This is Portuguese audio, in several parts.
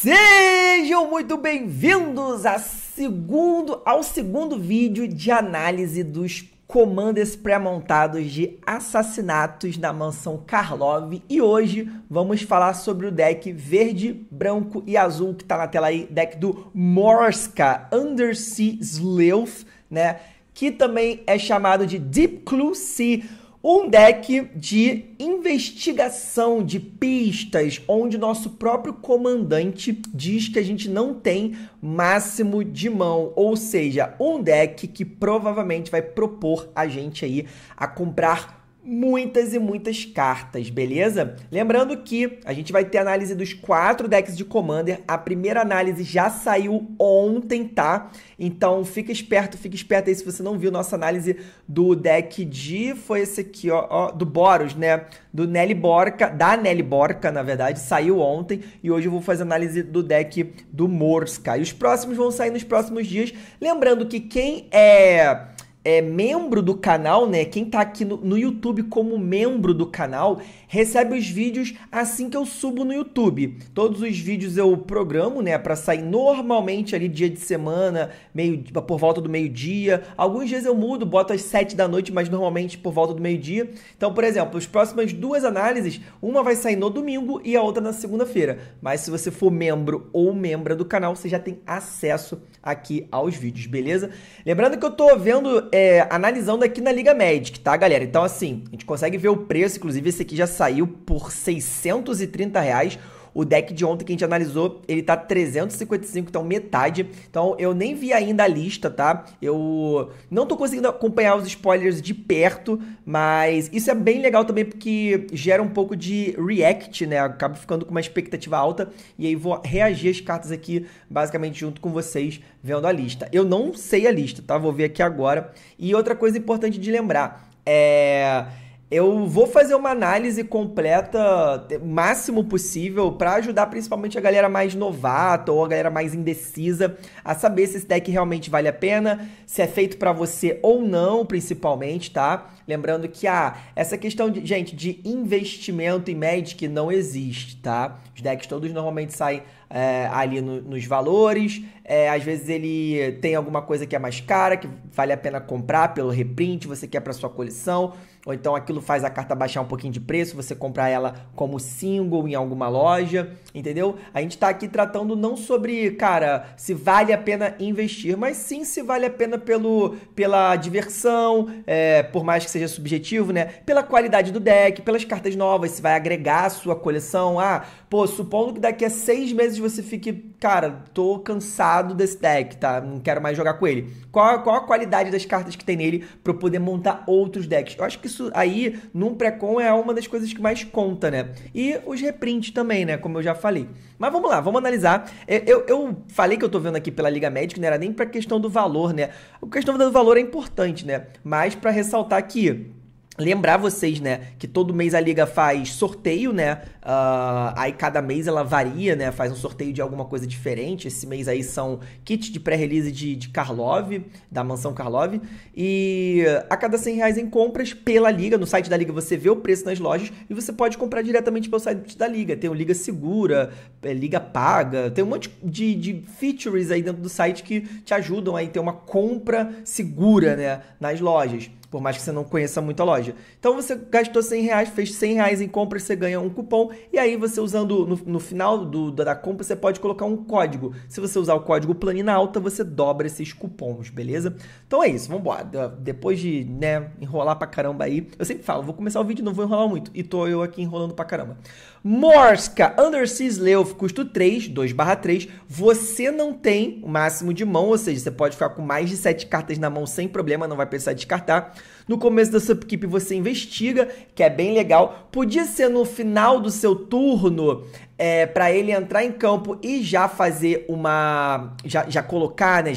Sejam muito bem-vindos ao segundo vídeo de análise dos commanders pré-montados de assassinatos na mansão Karlov. E hoje vamos falar sobre o deck verde, branco e azul que está na tela aí, deck do Morska Undersea Sleuth, né? Que também é chamado de Deep Clue Sea. Um deck de investigação de pistas, onde nosso próprio comandante diz que a gente não tem máximo de mão. Ou seja, um deck que provavelmente vai propor a gente aí a comprar muitas e muitas cartas, beleza? Lembrando que a gente vai ter análise dos 4 decks de Commander. A primeira análise já saiu ontem, tá? Então fica esperto aí se você não viu nossa análise do deck de... Foi esse aqui, ó do Boros, né? Do Nelly Borca, da Nelly Borca, na verdade, saiu ontem. E hoje eu vou fazer análise do deck do Morska. E os próximos vão sair nos próximos dias. Lembrando que quem é membro do canal, né? Quem tá aqui no YouTube como membro do canal recebe os vídeos assim que eu subo no YouTube. Todos os vídeos eu programo, né, para sair normalmente ali dia de semana, por volta do meio-dia. Alguns dias eu mudo, boto às 7 da noite, mas normalmente por volta do meio-dia. Então, por exemplo, as próximas 2 análises, uma vai sair no domingo e a outra na segunda-feira. Mas se você for membro ou membra do canal, você já tem acesso aqui aos vídeos, beleza? Lembrando que eu tô vendo analisando aqui na Liga Magic, tá, galera? Então, assim, a gente consegue ver o preço. Inclusive, esse aqui já saiu por R$630. O deck de ontem que a gente analisou, ele tá 355, então metade. Então, eu nem vi ainda a lista, tá? Eu não tô conseguindo acompanhar os spoilers de perto, mas isso é bem legal também porque gera um pouco de react, né? Eu acabo ficando com uma expectativa alta e aí vou reagir as cartas aqui, basicamente, junto com vocês, vendo a lista. Eu não sei a lista, tá? Vou ver aqui agora. E outra coisa importante de lembrar, eu vou fazer uma análise completa, o máximo possível, para ajudar principalmente a galera mais novata ou a galera mais indecisa a saber se esse deck realmente vale a pena, se é feito para você ou não, principalmente, tá? Lembrando que essa questão, de investimento em Magic não existe, tá? Os decks todos normalmente saem ali nos valores, às vezes ele tem alguma coisa que é mais cara, que vale a pena comprar pelo reprint, você quer para sua coleção, ou então aquilo faz a carta baixar um pouquinho de preço, você comprar ela como single em alguma loja, entendeu? A gente tá aqui tratando não sobre, cara, se vale a pena investir, mas sim se vale a pena pela diversão, por mais que seja subjetivo, né? Pela qualidade do deck, pelas cartas novas, se vai agregar a sua coleção. Pô, supondo que daqui a 6 meses você fique, cara, tô cansado desse deck, tá? Não quero mais jogar com ele. Qual a qualidade das cartas que tem nele pra eu poder montar outros decks? Eu acho que isso aí, num pré-con, é uma das coisas que mais conta, né? E os reprints também, né? Como eu já falei. Mas vamos lá, vamos analisar. Eu falei que eu tô vendo aqui pela Liga Magic, não era nem pra questão do valor, né? A questão do valor é importante, né? Mas pra ressaltar que... Lembrar vocês, né, que todo mês a Liga faz sorteio, né, aí cada mês ela varia, né, faz um sorteio de alguma coisa diferente. Esse mês aí são kits de pré-release de Karlov, da mansão Karlov, e a cada R$100 em compras pela Liga, no site da Liga você vê o preço nas lojas e você pode comprar diretamente pelo site da Liga. Tem o Liga Segura, Liga Paga, tem um monte de features aí dentro do site que te ajudam aí a ter uma compra segura, né, nas lojas. Por mais que você não conheça muito a loja. Então você gastou R$100, fez R$100 em compra, você ganha um cupom. E aí você usando no final da compra, você pode colocar um código. Se você usar o código Planinalta, você dobra esses cupons, beleza? Então é isso, vambora. Depois de, né, enrolar pra caramba aí. Eu sempre falo, vou começar o vídeo, não vou enrolar muito. E tô eu aqui enrolando pra caramba. Morska Undersea Sleuth, custo 3, 2/3. Você não tem o máximo de mão, ou seja, você pode ficar com mais de 7 cartas na mão sem problema, não vai precisar descartar. No começo da sua equipe você investiga, que é bem legal. Podia ser no final do seu turno, para ele entrar em campo e já fazer uma... Já colocar, né?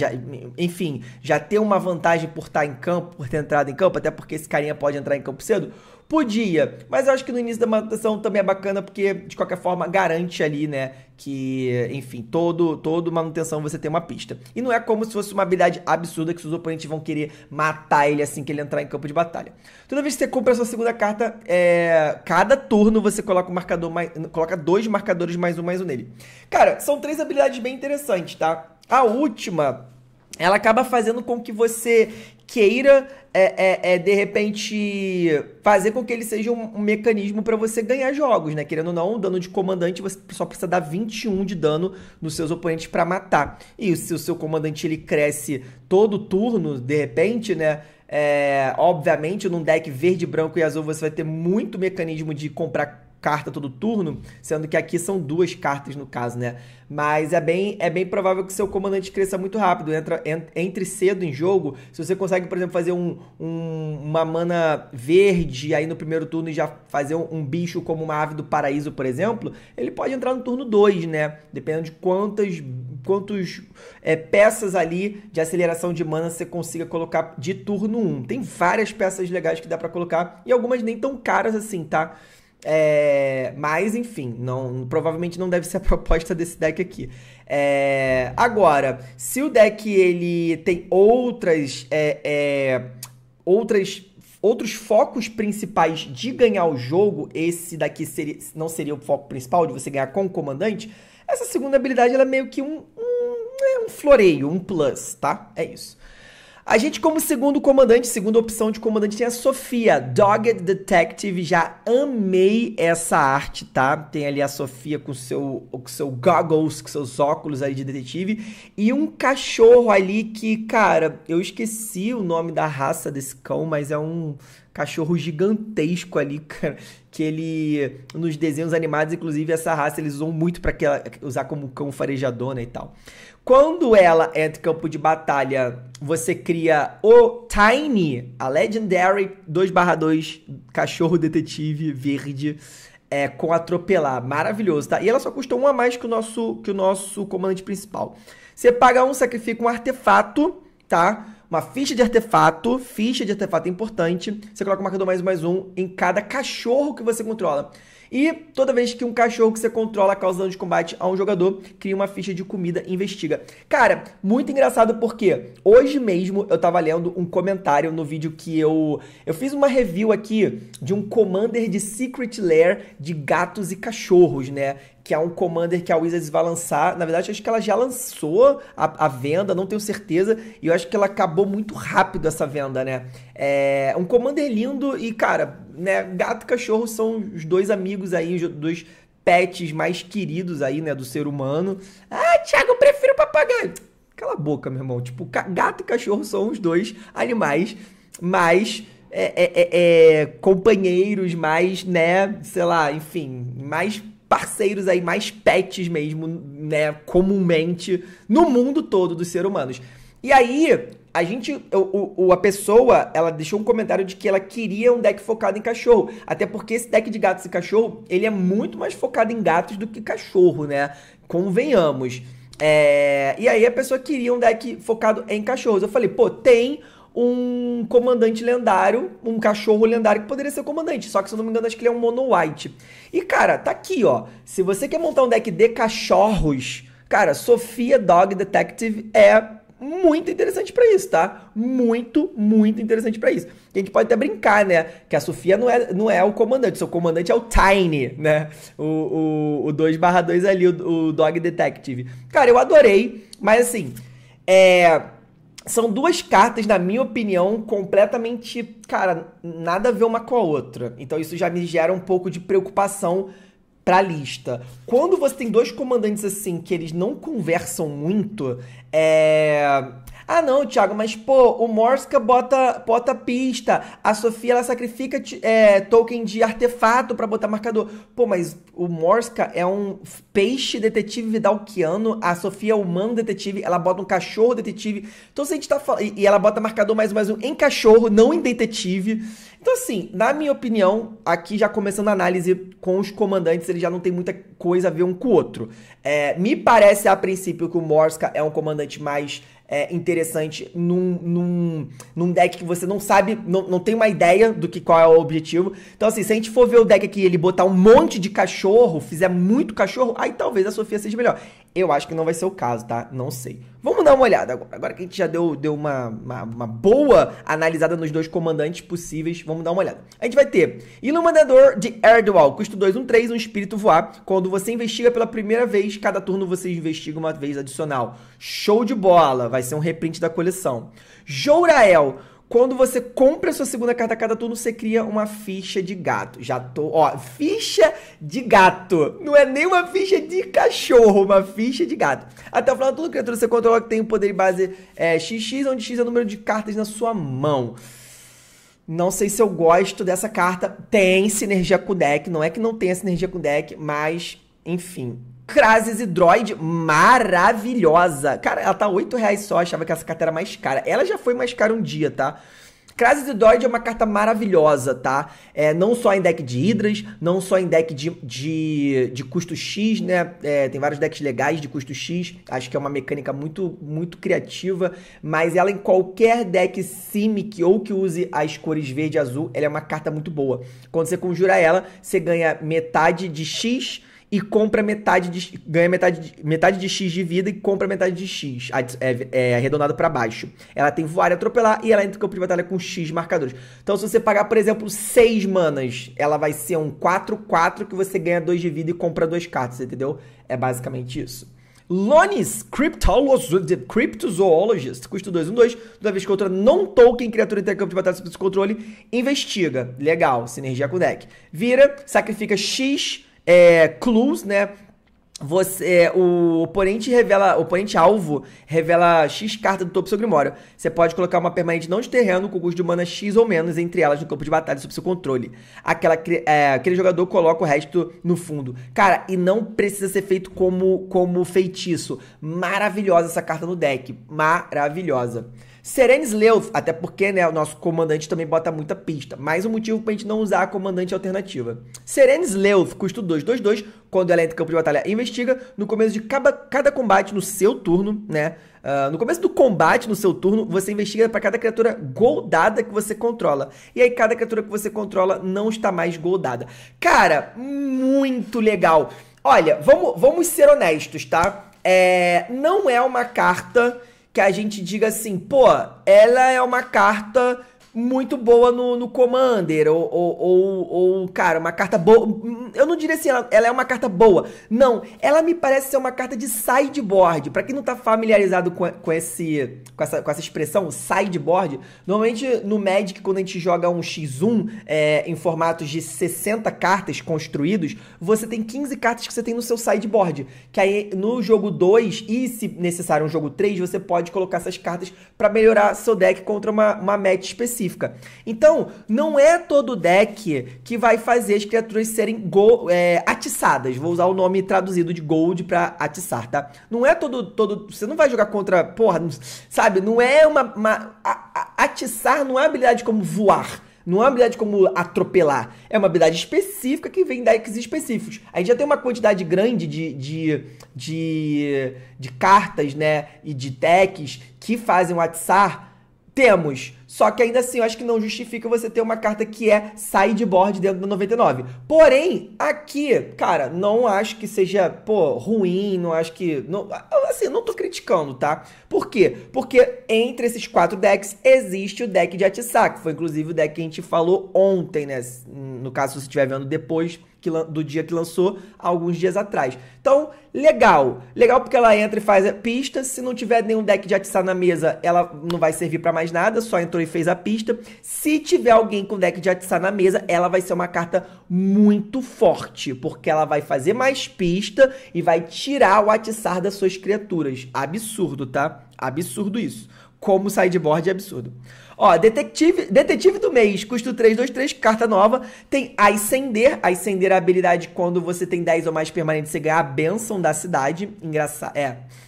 Enfim, já ter uma vantagem por estar em campo, por ter entrado em campo, até porque esse carinha pode entrar em campo cedo. Podia, mas eu acho que no início da manutenção também é bacana, porque de qualquer forma garante ali, né, que, enfim, todo manutenção você tem uma pista. E não é como se fosse uma habilidade absurda que seus oponentes vão querer matar ele assim que ele entrar em campo de batalha. Toda vez que você compra a sua segunda carta, cada turno você coloca um marcador coloca dois marcadores +1/+1 nele. Cara, são três habilidades bem interessantes, tá? A última, ela acaba fazendo com que você queira, de repente, fazer com que ele seja um mecanismo para você ganhar jogos, né? Querendo ou não, o dano de comandante, você só precisa dar 21 de dano nos seus oponentes para matar. E se o seu comandante, ele cresce todo turno, de repente, né? Obviamente, num deck verde, branco e azul, você vai ter muito mecanismo de comprar carta todo turno, sendo que aqui são duas cartas no caso, né? Mas é bem provável que seu comandante cresça muito rápido, entre cedo em jogo. Se você consegue, por exemplo, fazer uma mana verde aí no primeiro turno e já fazer um bicho como uma ave do paraíso, por exemplo, ele pode entrar no turno 2, né? Dependendo de quantas peças ali de aceleração de mana você consiga colocar de turno 1. Tem várias peças legais que dá pra colocar e algumas nem tão caras assim, tá? Mas, enfim, provavelmente não deve ser a proposta desse deck aqui. Agora, se o deck ele tem outros focos principais de ganhar o jogo, esse daqui não seria o foco principal de você ganhar com o comandante, essa segunda habilidade ela é meio que um floreio, um plus, tá? É isso. A gente, como segunda opção de comandante, tem a Sofia, Dogged Detective. Já amei essa arte, tá? Tem ali a Sofia com seu goggles, com seus óculos ali de detetive. E um cachorro ali que, cara, eu esqueci o nome da raça desse cão, mas é um cachorro gigantesco ali, cara, que ele, nos desenhos animados, inclusive, essa raça eles usam muito pra usar como cão farejador, né, e tal. Quando ela entra em campo de batalha, você cria o Tiny, a Legendary 2/2, cachorro detetive verde, com atropelar. Maravilhoso, tá? E ela só custou 1 a mais que o nosso comandante principal. Você paga 1, sacrifica um artefato, tá? Uma ficha de artefato é importante. Você coloca o marcador +1/+1 em cada cachorro que você controla. E toda vez que um cachorro que você controla causa dano de combate a um jogador, cria uma ficha de comida e investiga. Cara, muito engraçado porque hoje mesmo eu tava lendo um comentário no vídeo que eu fiz uma review aqui de um Commander de Secret Lair de gatos e cachorros, né? Que é um Commander que a Wizards vai lançar. Na verdade, acho que ela já lançou a venda, não tenho certeza. E eu acho que ela acabou muito rápido essa venda, né? É um Commander lindo e, cara, né, gato e cachorro são os dois amigos aí, os dois pets mais queridos aí, né, do ser humano. Ah, Thiago, eu prefiro papagaio. Cala a boca, meu irmão. Tipo, gato e cachorro são os dois animais mais companheiros, mais, né, sei lá, enfim, mais parceiros aí, mais pets mesmo, né, comumente, no mundo todo dos seres humanos. E aí, a pessoa, ela deixou um comentário de que ela queria um deck focado em cachorro, até porque esse deck de gatos e cachorro, ele é muito mais focado em gatos do que cachorro, né, convenhamos. E aí a pessoa queria um deck focado em cachorros. Eu falei, pô, tem um comandante lendário, um cachorro lendário que poderia ser o comandante, só que, se eu não me engano, acho que ele é um mono white. E, cara, tá aqui, ó, se você quer montar um deck de cachorros, cara, Sofia Dog Detective é muito interessante pra isso, tá? Muito interessante pra isso. A gente pode até brincar, né, que a Sofia não é o comandante, seu comandante é o Tiny, né, o 2/2 ali, o Dog Detective. Cara, eu adorei, mas, assim, são duas cartas, na minha opinião, completamente, cara, nada a ver uma com a outra. Então isso já me gera um pouco de preocupação pra lista. Quando você tem dois comandantes assim, que eles não conversam muito, ah, não, Thiago, mas, pô, o Morska bota pista, a Sofia, ela sacrifica token de artefato pra botar marcador. Pô, mas o Morska é um peixe detetive vidalquiano, a Sofia é humano detetive, ela bota um cachorro detetive. Então, se a gente tá falando... E ela bota marcador +1/+1 em cachorro, não em detetive. Então, assim, na minha opinião, aqui já começando a análise com os comandantes, ele já não tem muita coisa a ver um com o outro. Me parece, a princípio, que o Morska é um comandante mais... interessante num deck que você não sabe, não tem uma ideia do qual é o objetivo. Então assim, se a gente for ver o deck aqui e ele botar um monte de cachorro, fizer muito cachorro, aí talvez a Sofia seja melhor. Eu acho que não vai ser o caso, tá? Não sei. Vamos dar uma olhada agora. Agora que a gente já deu uma boa analisada nos dois comandantes possíveis, vamos dar uma olhada. A gente vai ter Iluminador de Eldwall, custo 2, 1, 3, um espírito voar. Quando você investiga pela primeira vez, cada turno você investiga uma vez adicional. Show de bola! Vai ser um reprint da coleção. Jorael. Quando você compra a sua segunda carta a cada turno, você cria uma ficha de gato. Já tô... Ó, ficha de gato. Não é nem uma ficha de cachorro, uma ficha de gato. Até o final do turno, criatura você controla que tem o poder de base XX, onde X é o número de cartas na sua mão. Não sei se eu gosto dessa carta. Tem sinergia com o deck. Não é que não tenha sinergia com o deck, mas... Enfim. Krasis e Droid, maravilhosa. Cara, ela tá R$8 só, achava que essa carta era mais cara. Ela já foi mais cara um dia, tá? Krasis e Droid é uma carta maravilhosa, tá? É, não só em deck de Hidras, não só em deck de custo X, né? É, tem vários decks legais de custo X. Acho que é uma mecânica muito criativa. Mas ela em qualquer deck Simic ou que use as cores verde e azul, ela é uma carta muito boa. Quando você conjura ela, você ganha metade de X... E compra metade de... Ganha metade de X de vida e compra metade de X. Arredondado pra baixo. Ela tem voar e atropelar e ela entra no campo de batalha com X marcadores. Então se você pagar, por exemplo, 6 manas, ela vai ser um 4-4 que você ganha 2 de vida e compra 2 cartas, entendeu? É basicamente isso. Lonis, Cryptozoologist, custo 2, 1, 2. Toda vez que outra não token, criatura entra em campo de batalha sob seu controle, investiga. Legal, sinergia com o deck. Vira, sacrifica X... clues, né? O oponente alvo revela X carta do topo do seu grimório. Você pode colocar uma permanente não de terreno com custo de mana X ou menos entre elas no campo de batalha sob seu controle. Aquele jogador coloca o resto no fundo. Cara, e não precisa ser feito como feitiço. Maravilhosa essa carta no deck. Maravilhosa. Serene Sleuth, até porque, né, o nosso comandante também bota muita pista. Mais um motivo pra gente não usar a comandante alternativa. Serene Sleuth, custo 2, 2, 2. Quando ela entra em campo de batalha, investiga. No começo de cada combate no seu turno, né? No começo do combate, no seu turno, você investiga para cada criatura goldada que você controla. E aí cada criatura que você controla não está mais goldada. Cara, muito legal. Olha, vamos ser honestos, tá? Não é uma carta... que a gente diga assim, pô, ela é uma carta muito boa no Commander, ou cara, uma carta boa, eu não diria assim, ela é uma carta boa, não, ela me parece ser uma carta de sideboard. Pra quem não tá familiarizado com essa expressão, sideboard, normalmente no Magic, quando a gente joga um X1 em formatos de 60 cartas construídos, você tem 15 cartas que você tem no seu sideboard, que aí no jogo 2, e se necessário um jogo 3, você pode colocar essas cartas pra melhorar seu deck contra uma match específica. Então, não é todo deck que vai fazer as criaturas serem atiçadas. Vou usar o nome traduzido de gold pra atiçar, tá? Não é todo... Você não vai jogar contra... Porra, sabe? Não é atiçar não é habilidade como voar. Não é uma habilidade como atropelar. É uma habilidade específica que vem em decks específicos. A gente já tem uma quantidade grande de cartas, né? E de decks que fazem o atiçar... Temos, só que ainda assim eu acho que não justifica você ter uma carta que é sideboard dentro da 99. Porém, aqui, cara, não acho que seja, pô, ruim, não acho que... Não, assim, não tô criticando, tá? Por quê? Porque entre esses 4 decks existe o deck de atiçar, que foi inclusive o deck que a gente falou ontem, né? No caso, se você estiver vendo depois... do dia que lançou, alguns dias atrás. Então, legal. Legal porque ela entra e faz a pista. Se não tiver nenhum deck de atiçar na mesa, ela não vai servir pra mais nada, só entrou e fez a pista. Se tiver alguém com deck de atiçar na mesa, ela vai ser uma carta muito forte, porque ela vai fazer mais pista e vai tirar o atiçar das suas criaturas. Absurdo, tá? Absurdo isso. Como sideboard é absurdo. Ó, detetive do mês, custo 3, 2, 3, carta nova. Tem Ascender. Ascender é a habilidade quando você tem 10 ou mais permanentes, você ganha a bênção da cidade.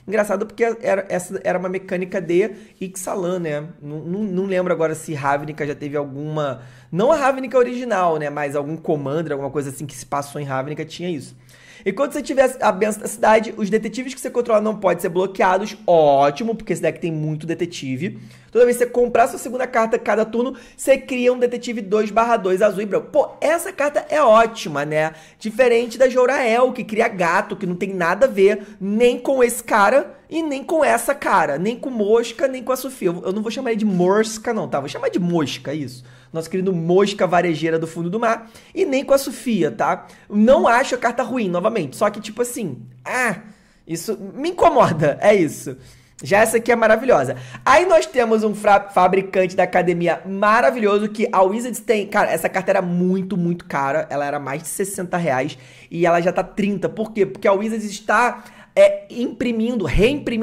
Engraçado porque essa era uma mecânica de Ixalan, né? Não lembro agora se Ravnica já teve alguma... Não a Ravnica original, né? Mas algum Commander, alguma coisa assim que se passou em Ravnica tinha isso. Enquanto você tiver a benção da cidade, os detetives que você controla não podem ser bloqueados. Ótimo, porque esse deck tem muito detetive. Toda vez que você comprar sua segunda carta cada turno, você cria um detetive 2/2 azul e branco. Pô, essa carta é ótima, né? Diferente da Jorael, que cria gato, que não tem nada a ver nem com esse cara e nem com essa cara. Nem com Mosca, nem com a Sofia. Eu não vou chamar ele de Morska, não, tá? Vou chamar de Mosca, isso. Nosso querido Mosca Varejeira do Fundo do Mar. E nem com a Sofia, tá? Não acho a carta ruim, novamente. Só que, tipo assim, isso me incomoda, é isso. Já essa aqui é maravilhosa. Aí nós temos um fabricante da academia maravilhoso que a Wizards tem... Cara, essa carta era muito, muito cara. Ela era mais de R$60 e ela já tá 30. Por quê? Porque a Wizards está reimprimindo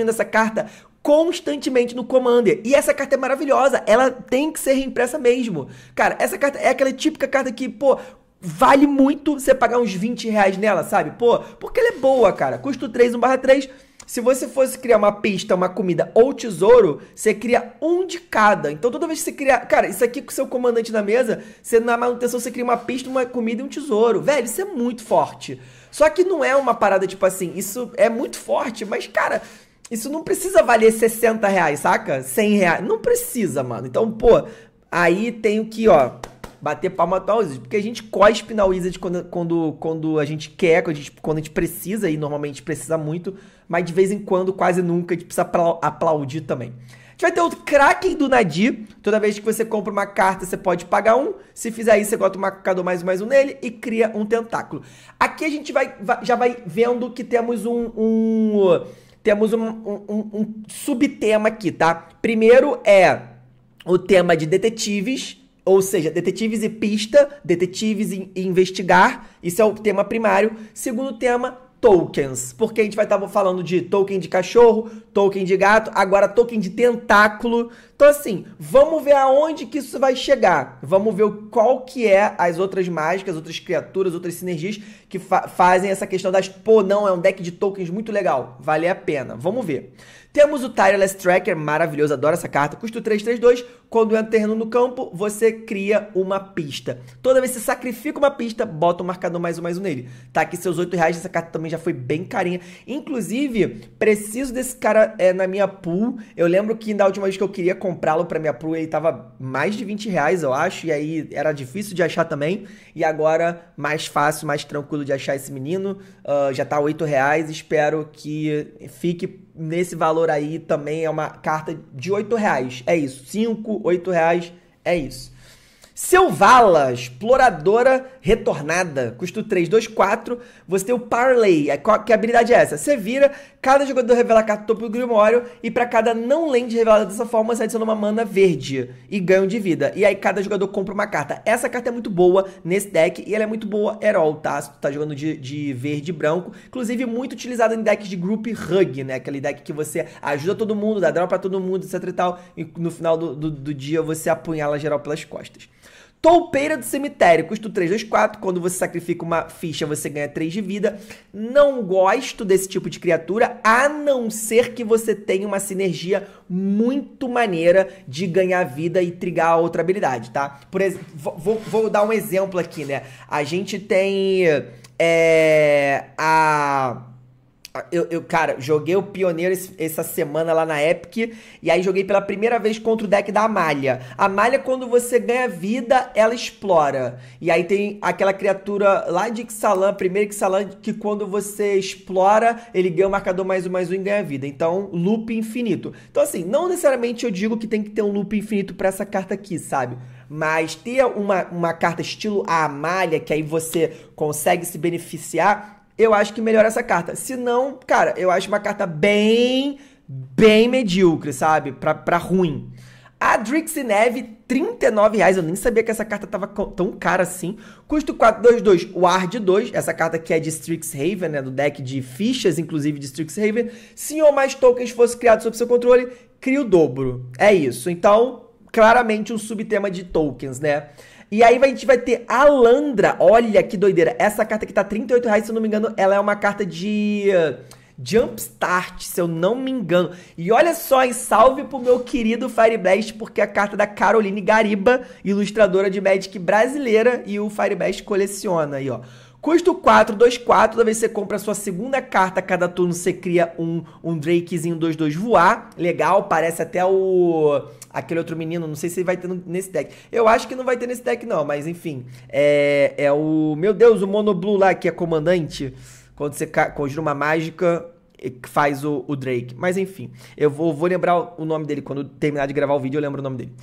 essa carta constantemente no Commander. E essa carta é maravilhosa. Ela tem que ser reimpressa mesmo. Cara, essa carta é aquela típica carta que, pô... Vale muito você pagar uns R$20 nela, sabe? Pô, porque ela é boa, cara. Custo 3, 1/3. Se você fosse criar uma pista, uma comida ou tesouro, você cria um de cada. Então, toda vez que você criar... Cara, isso aqui com o seu comandante na mesa, você na manutenção, você cria uma pista, uma comida e um tesouro. Velho, isso é muito forte. Só que não é uma parada tipo assim, isso é muito forte, mas, cara... Isso não precisa valer R$60, saca? R$100. Não precisa, mano. Então, pô, aí tenho que, ó... Bater palma pra Wizard, porque a gente cospe na Wizard quando a gente quer, quando a gente precisa, e normalmente precisa muito, mas de vez em quando, quase nunca, a gente precisa aplaudir também. A gente vai ter o Kraken do Nadir, toda vez que você compra uma carta, você pode pagar um, se fizer isso, você bota um marcador mais um nele e cria um tentáculo. Aqui a gente já vai vendo que temos um subtema aqui, tá? Primeiro é o tema de detetives, ou seja, detetives e pista, detetives e investigar, isso é o tema primário. Segundo tema, tokens, porque a gente vai estar falando de token de cachorro, token de gato, agora token de tentáculo. Então assim, vamos ver aonde que isso vai chegar, vamos ver qual que é as outras mágicas, outras criaturas, outras sinergias que fazem essa questão das, pô, não, é um deck de tokens muito legal, vale a pena, vamos ver. Temos o Tireless Tracker, maravilhoso, adoro essa carta, custo 3/3/2, quando entra terreno no campo, você cria uma pista. Toda vez que você sacrifica uma pista, bota um marcador mais um nele. Tá aqui seus R$8, essa carta também já foi bem carinha. Inclusive, preciso desse cara na minha pool, eu lembro que na última vez que eu queria comprá-lo pra minha pool, ele tava mais de R$20, eu acho, e aí era difícil de achar também, e agora mais fácil, mais tranquilo de achar esse menino, já tá R$8, espero que fique... Nesse valor aí também é uma carta de R$8, é isso, R$5, R$8, é isso. Selvala, exploradora retornada, custo 3/2/4, você tem o Parley, que habilidade é essa? Você vira, cada jogador revela a carta do topo do Grimório, e para cada não land revelada dessa forma, você adiciona uma mana verde e ganha um de vida. E aí cada jogador compra uma carta. Essa carta é muito boa nesse deck, e ela é muito boa herói, tá? Se tu tá jogando de verde e branco, inclusive muito utilizada em decks de group hug, né? Aquele deck que você ajuda todo mundo, dá draw pra todo mundo, etc e tal, e no final do dia você apunhala geral pelas costas. Toupeira do Cemitério, custo 3/2/4, quando você sacrifica uma ficha, você ganha 3 de vida. Não gosto desse tipo de criatura, a não ser que você tenha uma sinergia muito maneira de ganhar vida e trigar a outra habilidade, tá? Por exemplo, vou dar um exemplo aqui, né? A gente tem cara, joguei o Pioneiro essa semana lá na Epic, e aí joguei pela primeira vez contra o deck da Amália. A Amália, quando você ganha vida, ela explora. E aí tem aquela criatura lá de Ixalan, primeiro Ixalan, que quando você explora, ele ganha o marcador mais um e ganha vida. Então, loop infinito. Então assim, não necessariamente eu digo que tem que ter um loop infinito pra essa carta aqui, sabe? Mas ter uma carta estilo a Amália, que aí você consegue se beneficiar... Eu acho que melhora essa carta. Se não, cara, eu acho uma carta bem medíocre, sabe? Pra ruim. A Drix Neve, R$39. Eu nem sabia que essa carta tava tão cara assim. Custo 4/2/2, Ward 2. Essa carta aqui é de Strixhaven, né? Do deck de fichas, inclusive, de Strixhaven. Se ou mais tokens fosse criado sob seu controle, cria o dobro. É isso. Então, claramente um subtema de tokens, né? E aí a gente vai ter a Landra, olha que doideira, essa carta aqui tá R$38, se eu não me engano, ela é uma carta de Jumpstart, se eu não me engano. E olha só, hein, salve pro meu querido Fire Blast, porque é a carta da Caroline Gariba, ilustradora de Magic brasileira, e o Fire Blast coleciona aí, ó. Custo 4, 2, 4. Toda vez que você compra a sua segunda carta, cada turno você cria um Drakezinho 2-2 voar. Legal, parece até o... aquele outro menino, não sei se vai ter nesse deck. Eu acho que não vai ter nesse deck não, mas enfim. É o... Meu Deus, o Mono Blue lá que é comandante. Quando você conjura uma mágica... que faz o Drake, mas enfim, eu vou lembrar o nome dele, quando terminar de gravar o vídeo eu lembro o nome dele.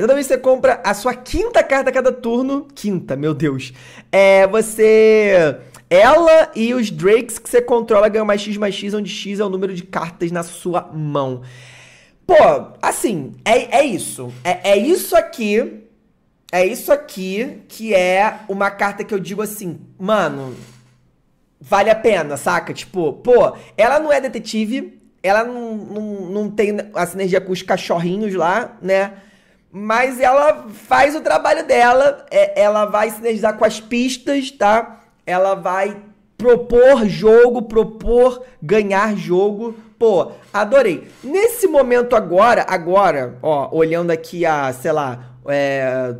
Toda vez que você compra a sua quinta carta a cada turno, quinta, meu Deus, ela e os Drakes que você controla ganham mais X, onde X é o número de cartas na sua mão. Pô, assim, é isso, é isso aqui, que é uma carta que eu digo assim, mano... Vale a pena, saca? Tipo, pô, ela não é detetive, ela não tem a sinergia com os cachorrinhos lá, né? Mas ela faz o trabalho dela, ela vai sinergizar com as pistas, tá? Ela vai propor jogo, ganhar jogo. Pô, adorei. Nesse momento agora, ó, olhando aqui a, sei lá...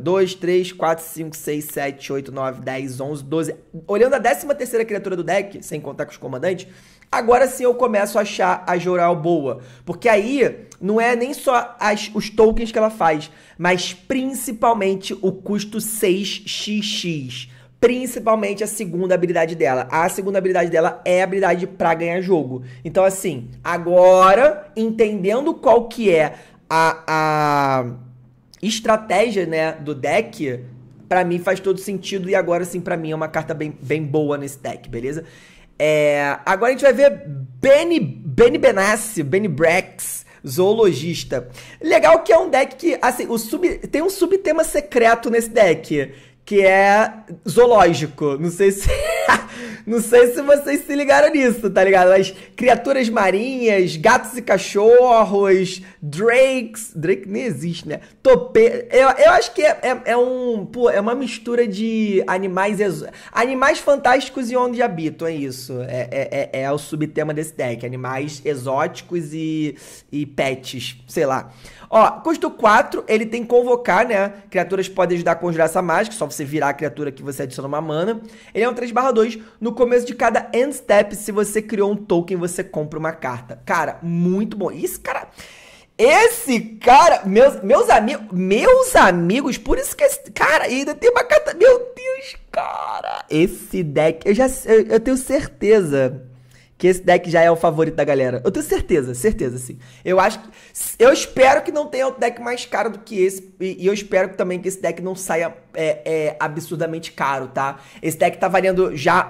2, 3, 4, 5, 6, 7, 8, 9, 10, 11, 12. Olhando a 13ª criatura do deck, sem contar com os comandantes, agora sim eu começo a achar a Jorael boa. Porque aí não é nem só os tokens que ela faz, mas principalmente o custo 6xx. Principalmente a segunda habilidade dela. A segunda habilidade dela é a habilidade pra ganhar jogo. Então assim, agora, entendendo qual que é a estratégia, né, do deck, pra mim faz todo sentido e agora sim pra mim é uma carta bem boa nesse deck, beleza? Agora a gente vai ver Beni Benassi, Beni Brax, Zoologista. Legal que é um deck que, assim, tem um subtema secreto nesse deck, que é zoológico. Não sei se... Não sei se vocês se ligaram nisso, tá ligado? As criaturas marinhas, gatos e cachorros, Drakes... Drake nem existe, né? Tope... Eu acho que pô, é uma mistura de animais fantásticos e onde habitam, é isso. É o subtema desse deck. Animais exóticos e pets, sei lá. Ó, custo 4, ele tem convocar, né? Criaturas podem ajudar a conjurar essa mágica, só você virar a criatura que você adiciona uma mana. Ele é um 3/2. No começo de cada end step, se você criou um token, você compra uma carta. Cara, muito bom. Esse cara... Meus amigos, por isso que... Cara, ainda tem uma carta... Meu Deus, cara. Esse deck... Eu tenho certeza... que esse deck já é o favorito da galera. Eu tenho certeza, sim. Eu espero que não tenha outro deck mais caro do que esse. E eu espero também que esse deck não saia absurdamente caro, tá? Esse deck tá valendo já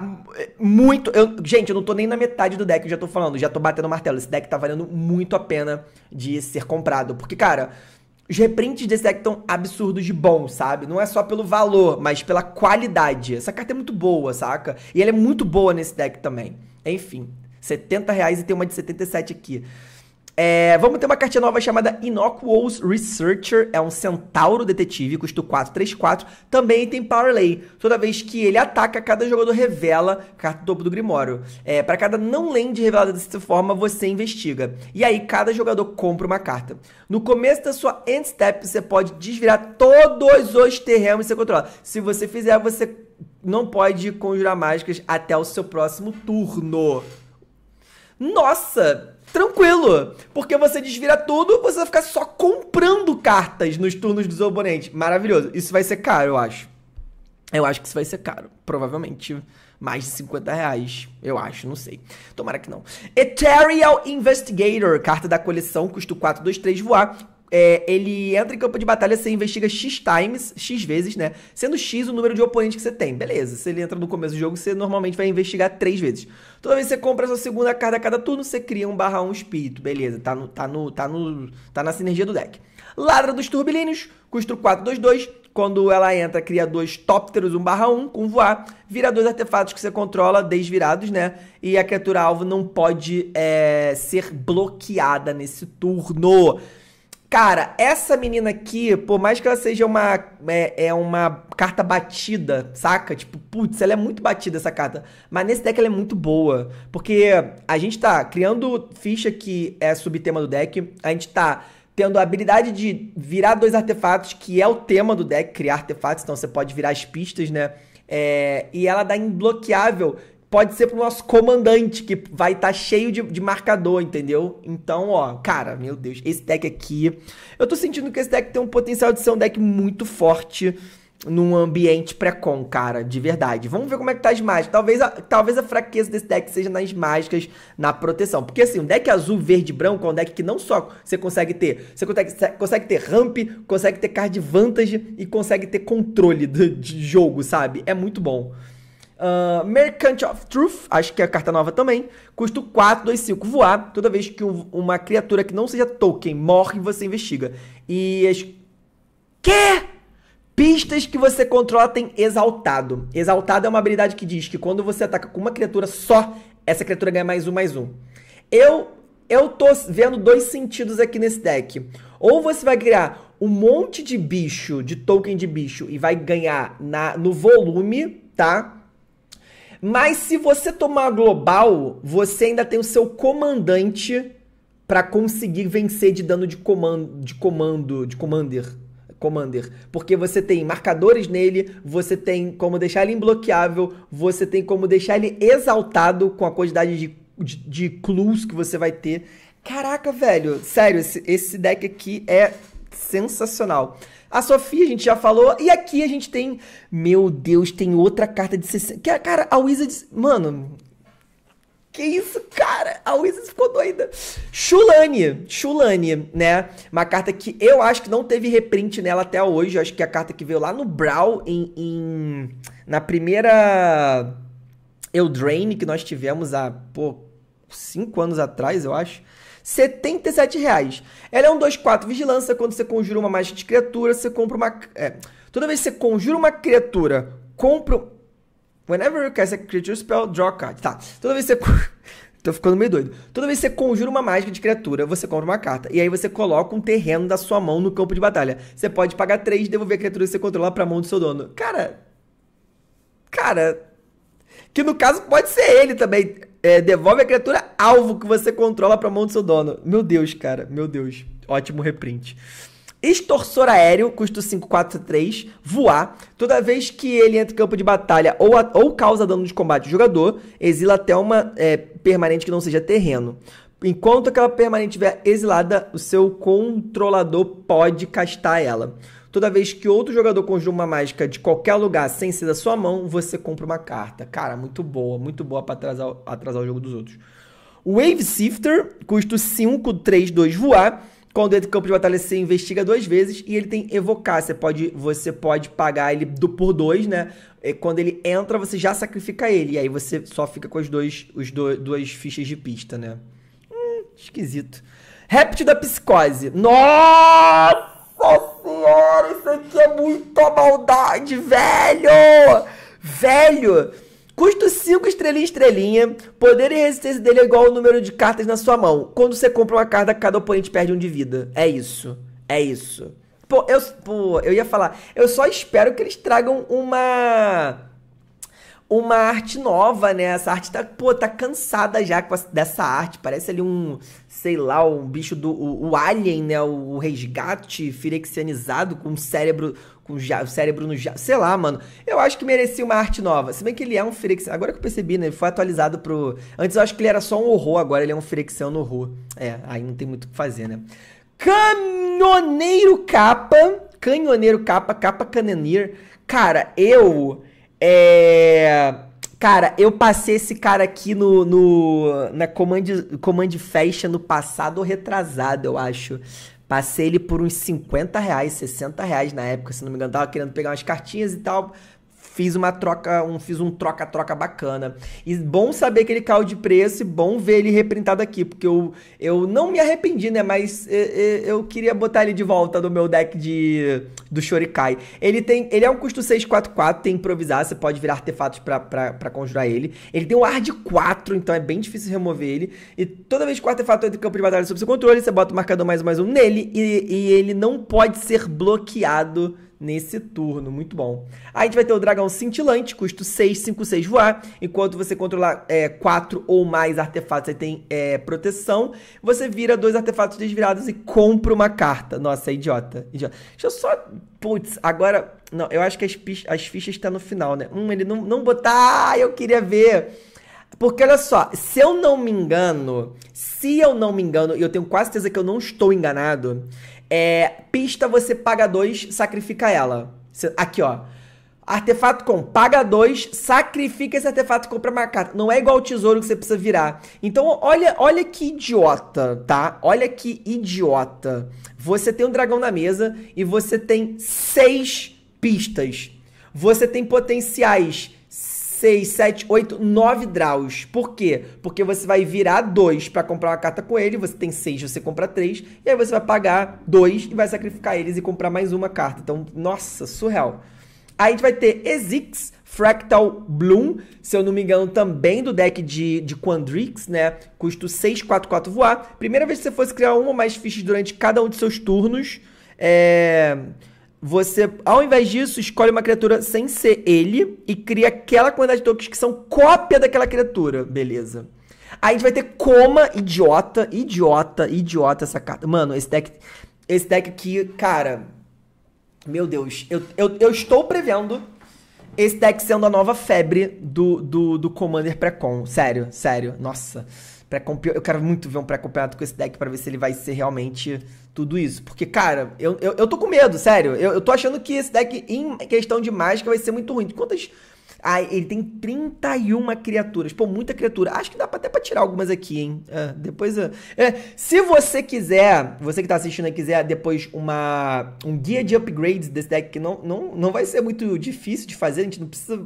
muito... Gente, eu não tô nem na metade do deck, eu já tô falando. Já tô batendo o martelo. Esse deck tá valendo muito a pena de ser comprado. Porque, cara... Os reprints desse deck estão absurdos de bom, sabe? Não é só pelo valor, mas pela qualidade. Essa carta é muito boa, saca? E ela é muito boa nesse deck também. Enfim, R$70 e tem uma de 77 aqui. Vamos ter uma cartinha nova chamada Inocuous Researcher. É um centauro detetive, custo 4, 3, 4. Também tem Power Lay. Toda vez que ele ataca, cada jogador revela carta do topo do Grimório. Para cada não-land revelada dessa forma, você investiga. E aí, cada jogador compra uma carta. No começo da sua end step, você pode desvirar todos os terrenos que você controla. Se você fizer, você não pode conjurar mágicas até o seu próximo turno. Nossa! Tranquilo, porque você desvira tudo, você vai ficar só comprando cartas nos turnos dos oponentes. Maravilhoso. Isso vai ser caro, eu acho. Eu acho que isso vai ser caro. Provavelmente mais de R$50, eu acho, não sei. Tomara que não. Ethereal Investigator, carta da coleção, custo 4, 2, 3, voar. Ele entra em campo de batalha, você investiga X vezes, né? Sendo X o número de oponente que você tem. Beleza, se ele entra no começo do jogo, você normalmente vai investigar 3 vezes. Toda vez que você compra a sua segunda carta a cada turno, você cria 1/1 espírito. Beleza, tá na sinergia do deck. Ladra dos Turbilíneos, custo 4, 2, 2. Quando ela entra, cria 2 tópteros 1/1 com voar. Vira 2 artefatos que você controla, desvirados, né? E a criatura alvo não pode ser bloqueada nesse turno. Cara, essa menina aqui, por mais que ela seja uma carta batida, saca? Tipo, putz, ela é muito batida essa carta. Mas nesse deck ela é muito boa. Porque a gente tá criando ficha que é subtema do deck. A gente tá tendo a habilidade de virar 2 artefatos, que é o tema do deck, criar artefatos. Então você pode virar as pistas, né? E ela dá imbloqueável, pode ser pro nosso comandante, que vai estar cheio de marcador, entendeu? Então, ó, cara, meu Deus, esse deck aqui... Eu tô sentindo que esse deck tem um potencial de ser um deck muito forte num ambiente pré-com, cara, de verdade. Vamos ver como é que tá as mágicas. Talvez a fraqueza desse deck seja nas mágicas, na proteção. Porque, assim, um deck azul, verde e branco é um deck que não só você consegue ter... Você consegue ter ramp, consegue ter card vantage e consegue ter controle de jogo, sabe? É muito bom. Merchant of Truth, acho que é a carta nova também. Custo 4, 2, 5, voar. Toda vez que uma criatura que não seja token morre, você investiga. E as... Quê? Pistas que você controla tem exaltado. Exaltado é uma habilidade que diz que quando você ataca com uma criatura só, essa criatura ganha +1/+1. Eu tô vendo dois sentidos aqui nesse deck. Ou você vai criar um monte de bicho, de token de bicho, e vai ganhar no volume, tá? Mas se você tomar global, você ainda tem o seu comandante para conseguir vencer de dano de commander. Porque você tem marcadores nele, você tem como deixar ele imbloqueável, você tem como deixar ele exaltado com a quantidade de clues que você vai ter. Caraca, velho, sério, esse deck aqui é sensacional. A Sofia, a gente já falou. E aqui a gente tem... Meu Deus, tem outra carta de 60... Cara, a Wizards... Mano... Que isso, cara? A Wizards ficou doida. Shulani, né? Uma carta que eu acho que não teve reprint nela até hoje. Eu acho que é a carta que veio lá no Brawl, na primeira Eldraine que nós tivemos há, pô, 5 anos atrás, eu acho. R$77. Ela é um 2/4 vigilância. Quando você conjura uma mágica de criatura, você compra uma... Toda vez que você conjura uma criatura, compra... Whenever you cast a creature spell, draw a card. Tá. Toda vez que você... Tô ficando meio doido. Toda vez que você conjura uma mágica de criatura, você compra uma carta. E aí você coloca um terreno da sua mão no campo de batalha. Você pode pagar 3 e devolver a criatura que você controla pra mão do seu dono. Cara... Que no caso pode ser ele também... devolve a criatura alvo que você controla pra mão do seu dono. Meu Deus, cara. Meu Deus. Ótimo reprint. Extorsor aéreo, custo 5, 4, 3, voar. Toda vez que ele entra em campo de batalha ou causa dano de combate ao jogador, exila até uma permanente que não seja terreno. Enquanto aquela permanente estiver exilada, o seu controlador pode castar ela. Toda vez que outro jogador conjura uma mágica de qualquer lugar sem ser da sua mão, você compra uma carta. Cara, muito boa pra atrasar o jogo dos outros. Wave Sifter, custo 5, 3, 2, voar. Quando entra em campo de batalha, você investiga 2 vezes e ele tem evocar. Você pode pagar ele por 2, né? E quando ele entra, você já sacrifica ele. E aí você só fica com as duas fichas de pista, né? Esquisito. Réptil da Psicose. Nossa! Nossa senhora, isso aqui é muita maldade, velho! Velho! Custo 5, estrelinha. Poder e resistência dele é igual ao número de cartas na sua mão. Quando você compra uma carta, cada oponente perde 1 de vida. É isso. Pô, eu ia falar. Eu só espero que eles tragam uma arte nova, né? Essa arte tá cansada já dessa arte. Parece ali um bicho o Alien, né? O resgate firexianizado com o cérebro, no jato. Sei lá, mano. Eu acho que merecia uma arte nova. Se bem que ele é um firexiano. Agora que eu percebi, né? Ele foi atualizado pro... Antes eu acho que ele era só um horror, agora ele é um firexiano horror. É, aí não tem muito o que fazer, né? Canhoneiro capa, Cannoneer. Cara, eu passei esse cara aqui na Command Festa no passado ou retrasado, eu acho. Passei ele por uns R$50, R$60 na época, se não me engano. Tava querendo pegar umas cartinhas e tal. Fiz uma troca, fiz um troca-troca bacana. E bom saber que ele caiu de preço e bom ver ele reprintado aqui. Porque eu não me arrependi, né? Mas eu queria botar ele de volta no meu deck do Shurikai. Ele é um custo 6/4/4, tem improvisar. Você pode virar artefatos pra conjurar ele. Ele tem um ar de 4, então é bem difícil remover ele. E toda vez que o artefato entra em campo de batalha sob seu controle, você bota o marcador +1/+1 nele. E ele não pode ser bloqueado nesse turno. Muito bom. A gente vai ter o Dragão Cintilante, custo 6, 5, 6 voar. Enquanto você controlar 4 ou mais artefatos, você tem proteção. Você vira 2 artefatos desvirados e compra uma carta. Nossa, é idiota. Deixa eu só... Putz, agora... Não, eu acho que as fichas estão no final, né? Ele não botar... Ah, eu queria ver... Porque, olha só, se eu não me engano, e eu tenho quase certeza que eu não estou enganado, pista você paga 2, sacrifica ela. Aqui, ó. Artefato com paga 2, sacrifica esse artefato e compra uma carta. Não é igual o tesouro que você precisa virar. Então, olha que idiota, tá? Olha que idiota. Você tem um dragão na mesa e você tem 6 pistas. Você tem potenciais... 6, 7, 8, 9 draws. Por quê? Porque você vai virar 2 para comprar uma carta com ele. Você tem 6, você compra 3. E aí você vai pagar 2 e vai sacrificar eles e comprar mais uma carta. Então, nossa, surreal. Aí a gente vai ter Ezix, Fractal Bloom, se eu não me engano, também do deck de Quandrix, né? Custo 6, 4, 4 voar. Primeira vez que você fosse criar uma ou mais fichas durante cada um de seus turnos, você, ao invés disso, escolhe uma criatura sem ser ele e cria aquela quantidade de tokens que são cópia daquela criatura. Beleza. Aí a gente vai ter Coma, idiota essa carta. Mano, esse deck aqui, cara... Meu Deus, eu estou prevendo esse deck sendo a nova febre do Commander pré-com. Sério, nossa... Eu quero muito ver um pré-campeonato com esse deck pra ver se ele vai ser realmente tudo isso. Porque, cara, eu tô com medo, sério. Eu tô achando que esse deck, em questão de mágica, vai ser muito ruim. Quantas... Ah, ele tem 31 criaturas. Pô, muita criatura. Acho que dá até pra tirar algumas aqui, hein? Depois... se você quiser, você que tá assistindo aí quiser depois um guia de upgrades desse deck, que não vai ser muito difícil de fazer, a gente não precisa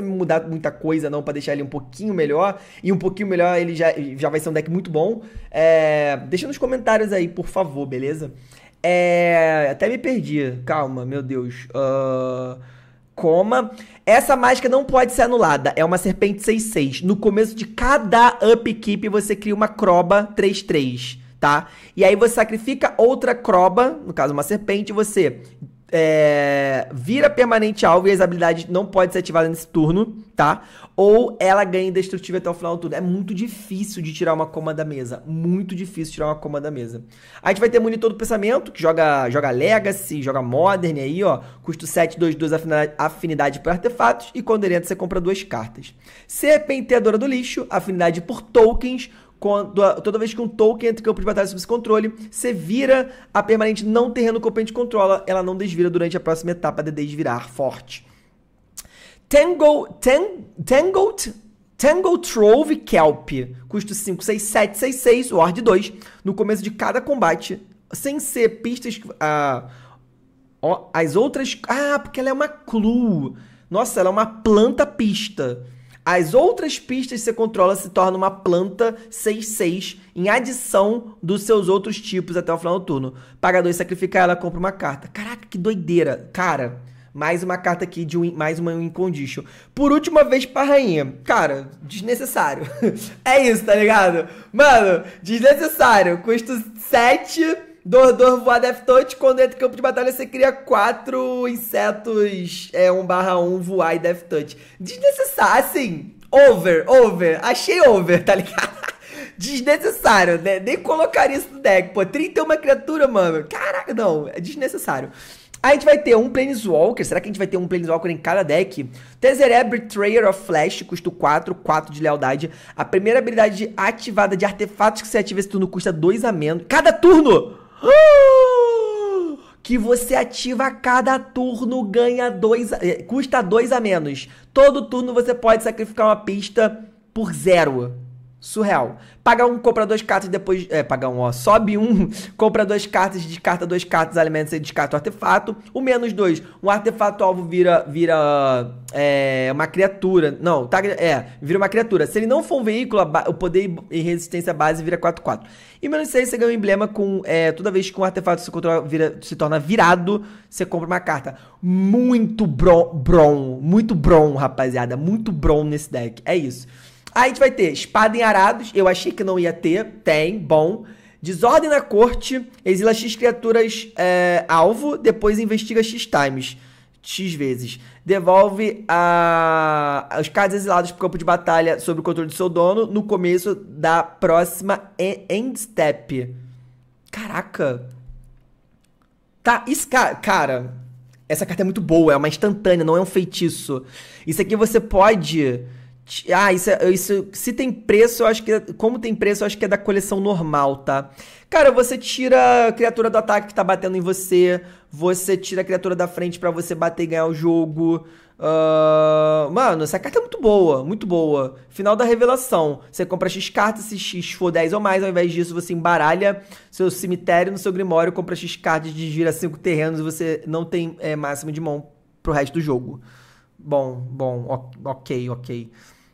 mudar muita coisa não, pra deixar ele um pouquinho melhor. E um pouquinho melhor ele já vai ser um deck muito bom. Deixa nos comentários aí, por favor, beleza? Até me perdi. Calma, meu Deus. Coma. Essa mágica não pode ser anulada. É uma serpente 6-6. No começo de cada upkeep, você cria uma croba 3-3, tá? E aí você sacrifica outra croba, no caso uma serpente, você vira permanente alvo e as habilidades não podem ser ativadas nesse turno, tá? Ou ela ganha indestrutível até o final do turno. É muito difícil de tirar uma coma da mesa. Muito difícil tirar uma coma da mesa. A gente vai ter Monitor do Pensamento, que joga Legacy, joga Modern aí, ó. Custo 7, 2, 2, afinidade por artefatos. E quando ele entra, você compra 2 cartas. Serpenteadora do Lixo, afinidade por tokens. Toda vez que um token entra em campo de batalha sob esse controle, você vira a permanente não terreno que o oponente controla. Ela não desvira durante a próxima etapa de desvirar forte. Tangle Trove Kelp. Custo 5, 6, 7, 6, 6. Ward 2. No começo de cada combate, sem ser pistas... as outras... Ah, porque ela é uma clue. Nossa, ela é uma planta pista. As outras pistas que você controla se tornam uma planta 6-6 em adição dos seus outros tipos até o final do turno. Paga 2, sacrifica ela, compra uma carta. Caraca, que doideira. Cara, mais uma carta aqui, mais uma win condition. Por última vez pra rainha. Cara, desnecessário. É isso, tá ligado? Mano, desnecessário. Custo 7, 2-2 voar Death Touch. Quando entra em campo de batalha, você cria 4 insetos 1/1 voar e Death Touch. Desnecessário, assim, over. Achei over, tá ligado? Desnecessário, né? Nem colocaria isso no deck. Pô, 31 criatura, mano. Caraca, não, é desnecessário. A gente vai ter um Planeswalker. Será que a gente vai ter um Planeswalker em cada deck? Tezzeret, Betrayer of Flash, custo 4, 4 de lealdade. A primeira habilidade ativada de artefatos que você ativa esse turno custa 2 a menos. Cada turno! Que você ativa a cada turno, ganha 2, custa 2 a menos. Todo turno você pode sacrificar uma pista por 0. Surreal. Paga 1, compra 2 cartas e depois... paga 1, ó. Sobe 1, compra 2 cartas, descarta 2 cartas, alimenta e descarta o artefato. O menos 2, um artefato alvo vira uma criatura. Não, tá... vira uma criatura. Se ele não for um veículo, o poder e resistência base vira 4/4. E menos 6, você ganha um emblema com... toda vez que um artefato se controla, se torna virado, você compra uma carta. Muito bron, rapaziada. Muito bron nesse deck. É isso. Aí a gente vai ter Espada em Arados, eu achei que não ia ter, tem, bom. Desordem na corte, exila X criaturas alvo, depois investiga X vezes. Devolve os cards exilados para o campo de batalha sob o controle do seu dono no começo da próxima end step. Caraca. Tá, isso, cara, essa carta é muito boa, é uma instantânea, não é um feitiço. Isso aqui você pode... Ah, isso se tem preço, eu acho que... Como tem preço, eu acho que é da coleção normal, tá? Cara, você tira a criatura do ataque que tá batendo em você. Você tira a criatura da frente pra você bater e ganhar o jogo. Mano, essa carta é muito boa, muito boa. Final da revelação. Você compra X cartas, se X for 10 ou mais, ao invés disso você embaralha seu cemitério no seu grimório, compra X cartas, desvira 5 terrenos e você não tem máximo de mão pro resto do jogo. Bom, ok, ok.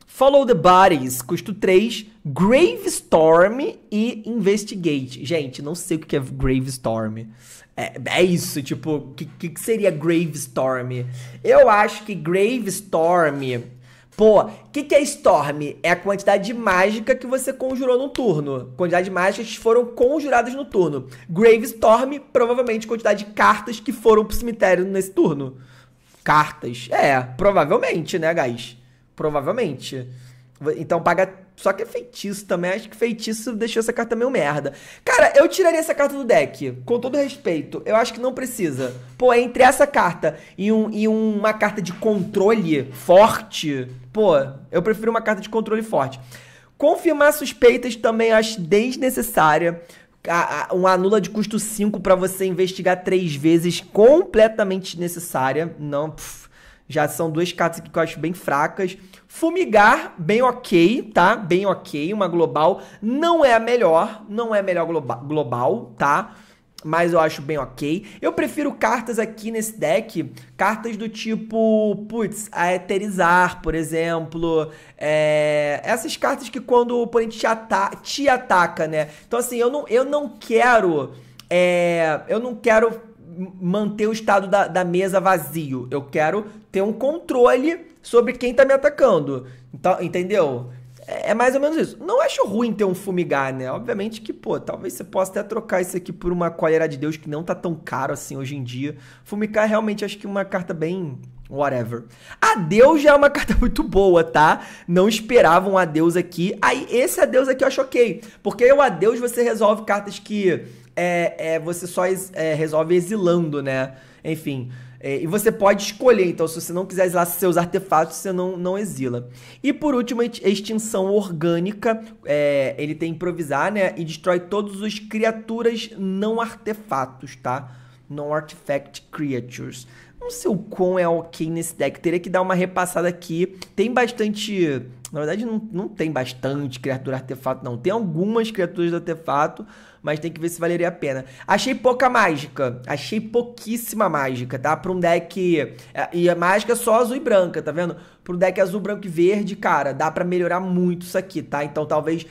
Follow the Bodies, custo 3, Gravestorm e Investigate. Gente, não sei o que é Gravestorm. É isso, tipo, o que seria Gravestorm? Eu acho que Gravestorm... Pô, o que é Storm? É a quantidade de mágica que você conjurou no turno. Quantidade de mágicas foram conjuradas no turno. Gravestorm, provavelmente quantidade de cartas que foram pro cemitério nesse turno. Cartas? É, provavelmente, né, guys? Provavelmente. Então paga... Só que é feitiço também. Acho que feitiço deixou essa carta meio merda. Cara, eu tiraria essa carta do deck. Com todo respeito. Eu acho que não precisa. Pô, entre essa carta e, uma carta de controle forte... Pô, eu prefiro uma carta de controle forte. Confirmar suspeitas também acho desnecessária. Um anula de custo 5 pra você investigar 3 vezes. Completamente desnecessária. Não... Pff. Já são duas cartas aqui que eu acho bem fracas. Fumigar, bem ok, tá? Bem ok, uma global. Não é a melhor, não é a melhor global, tá? Mas eu acho bem ok. Eu prefiro cartas aqui nesse deck. Cartas do tipo, putz, a Eterizar, por exemplo. Essas cartas que quando o oponente te ataca, né? Então assim, eu não quero manter o estado da mesa vazio. Eu quero ter um controle sobre quem tá me atacando. Então, entendeu? É mais ou menos isso. Não acho ruim ter um fumigar, né? Obviamente que, pô, talvez você possa até trocar isso aqui por uma colher de Deus, que não tá tão caro assim hoje em dia. Fumigar, realmente, acho que é uma carta bem... whatever. Adeus já é uma carta muito boa, tá? Não esperava um adeus aqui. Aí, esse adeus aqui eu acho ok. Porque o adeus você resolve cartas que... você só resolve exilando, né? Enfim, e você pode escolher. Então, se você não quiser exilar seus artefatos, você não exila. E por último, extinção orgânica. Ele tem improvisar, né? E destrói todos os criaturas não artefatos, tá? Não artifact creatures. Não sei o quão é ok nesse deck. Teria que dar uma repassada aqui. Tem bastante... Na verdade, não tem bastante criatura artefato, não. Tem algumas criaturas de artefato, mas tem que ver se valeria a pena. Achei pouca mágica. Achei pouquíssima mágica, tá? Pra um deck... E a mágica é só azul e branca, tá vendo? Pra um deck azul, branco e verde, cara, dá pra melhorar muito isso aqui, tá? Então, talvez...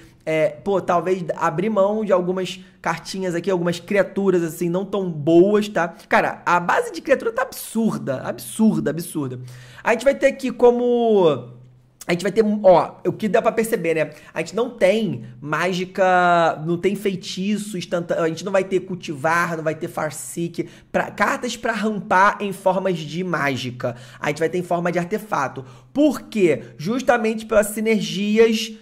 talvez abrir mão de algumas cartinhas aqui, algumas criaturas, assim, não tão boas, tá? Cara, a base de criatura tá absurda, absurda, absurda. A gente vai ter aqui como... A gente vai ter, ó, o que dá pra perceber, né? A gente não tem mágica, não tem feitiço instantâneo, a gente não vai ter cultivar, não vai ter farseek, cartas pra rampar em formas de mágica. A gente vai ter em forma de artefato. Por quê? Justamente pelas sinergias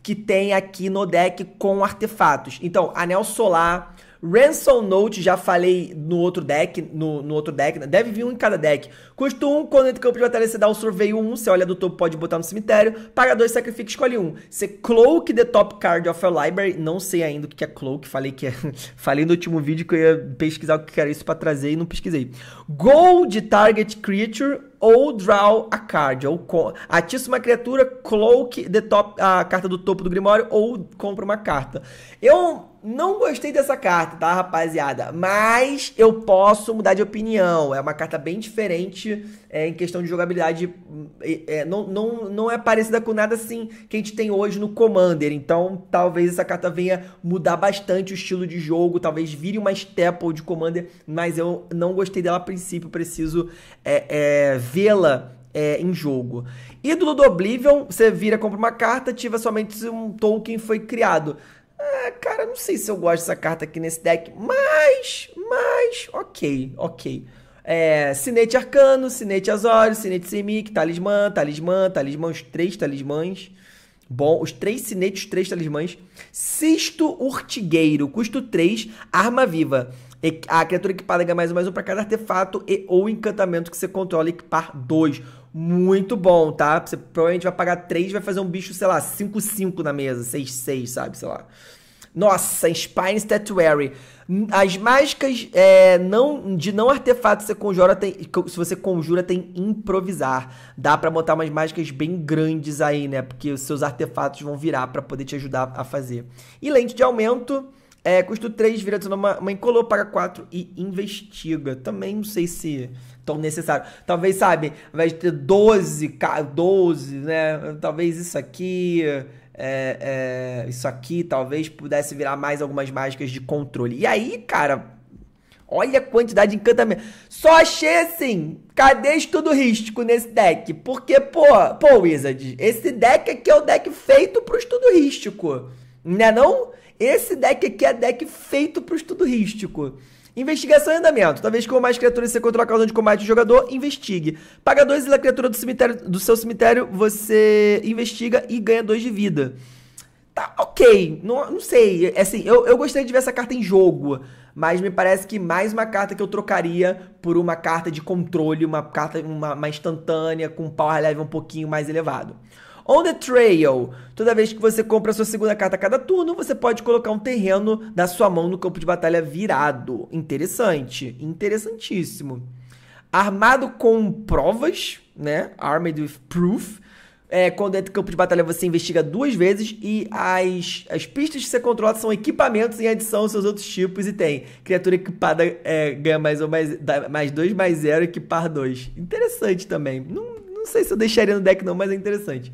que tem aqui no deck com artefatos. Então, Anel Solar, Ransom Note, já falei no outro deck, né? Deve vir um em cada deck. Custo 1, quando entra em campo de batalha você dá o sorveio 1, você olha do topo, pode botar no cemitério. Paga 2, sacrifica, escolhe 1. Você cloak the top card of your library, não sei ainda o que é cloak, falei no último vídeo que eu ia pesquisar o que era isso pra trazer e não pesquisei. Gold target creature ou draw a card, ou atiça uma criatura, cloak the top, a carta do topo do grimório, ou compra uma carta. Eu... não gostei dessa carta, tá, rapaziada? Mas eu posso mudar de opinião. É uma carta bem diferente em questão de jogabilidade. Não é parecida com nada assim que a gente tem hoje no Commander. Então, talvez essa carta venha mudar bastante o estilo de jogo. Talvez vire uma staple de Commander. Mas eu não gostei dela a princípio. Preciso vê-la em jogo. Ídolo do Oblivion. Você vira, compra uma carta, ativa somente se um token foi criado. Cara, não sei se eu gosto dessa carta aqui nesse deck, mas, ok, ok. É, Sinete Arcano, Sinete Azorius, Sinete Simic, Talismã, Talismã, Talismã, os três talismãs. Bom, os três sinetes, os três talismãs. Cisto Urtigueiro, custo 3, arma viva. A criatura equipada ganha mais um para cada artefato e ou encantamento que você controla, equipar 2. Muito bom, tá? Você provavelmente vai pagar 3 e vai fazer um bicho, sei lá, 5/5 na mesa, 6/6, sabe? Sei lá. Nossa, Spine Statuary. As mágicas de não artefato você conjura, se você conjura, tem improvisar. Dá pra botar umas mágicas bem grandes aí, né? Porque os seus artefatos vão virar pra poder te ajudar a fazer. E lente de aumento... É, custo 3, vira uma incolor, paga 4 e investiga. Também não sei se tão necessário. Talvez, sabe, vai ter 12, né? Talvez isso aqui, talvez pudesse virar mais algumas mágicas de controle. E aí, cara, olha a quantidade de encantamento. Só achei assim, cadê estudo rístico nesse deck? Porque, pô, Wizard, esse deck aqui é o deck feito pro estudo rístico, né não? Esse deck aqui é deck feito para o estudo rístico. Investigação e andamento. Talvez com mais criaturas você controla a causa de combate do jogador, investigue. Paga 2 e a criatura do seu cemitério, você investiga e ganha 2 de vida. Tá, ok. Não sei. Assim, eu gostaria de ver essa carta em jogo, mas me parece que mais uma carta que eu trocaria por uma carta de controle, uma carta mais instantânea, com power level um pouquinho mais elevado. On the Trail, toda vez que você compra a sua segunda carta a cada turno, você pode colocar um terreno da sua mão no campo de batalha virado. Interessante, interessantíssimo. Armado com provas, né? Armed with Proof. É, quando entra no campo de batalha você investiga 2 vezes e as pistas que você controla são equipamentos em adição aos seus outros tipos e tem criatura equipada ganha mais 2, mais 0, equipar 2. Interessante também. Não sei se eu deixaria no deck não, mas é interessante.